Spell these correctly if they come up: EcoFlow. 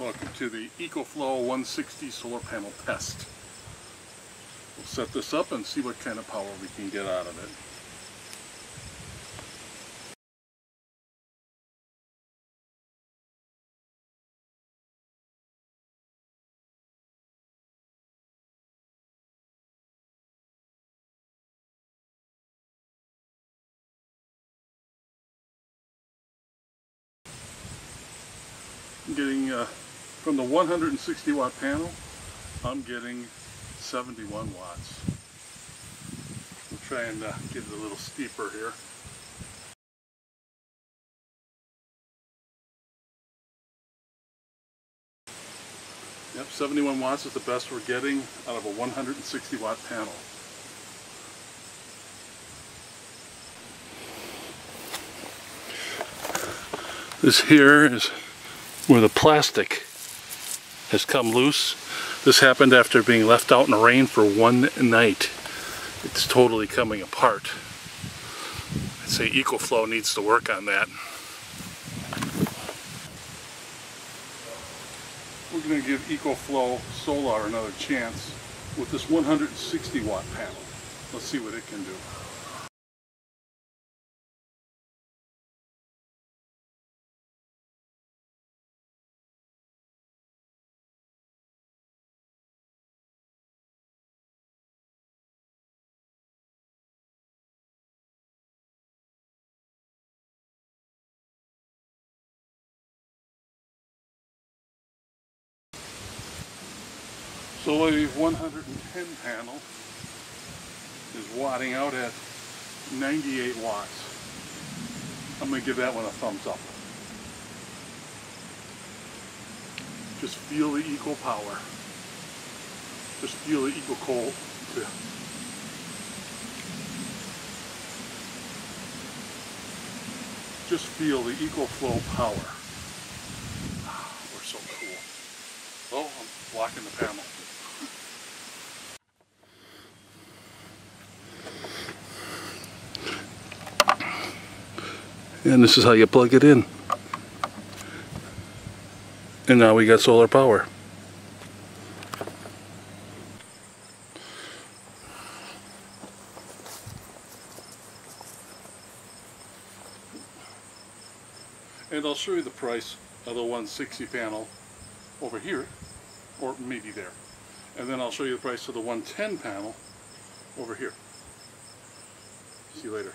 Welcome to the EcoFlow 160 solar panel test. We'll set this up and see what kind of power we can get out of it. Getting from the 160 watt panel, I'm getting 71 watts. We'll try and get it a little steeper here. Yep, 71 watts is the best we're getting out of a 160 watt panel. This here is where the plastic has come loose. This happened after being left out in the rain for one night. It's totally coming apart. I'd say EcoFlow needs to work on that. We're going to give EcoFlow Solar another chance with this 160 watt panel. Let's see what it can do. So the 110 panel is watting out at 98 watts. I'm going to give that one a thumbs up. Just feel the eco power. Just feel the eco cold. Yeah. Just feel the EcoFlow power. Ah, we're so cool. Oh, I'm blocking the panel. And this is how you plug it in. And now we got solar power. And I'll show you the price of the 160 panel over here, or maybe there. And then I'll show you the price of the 110 panel over here. See you later.